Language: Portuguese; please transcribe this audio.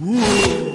Ooh.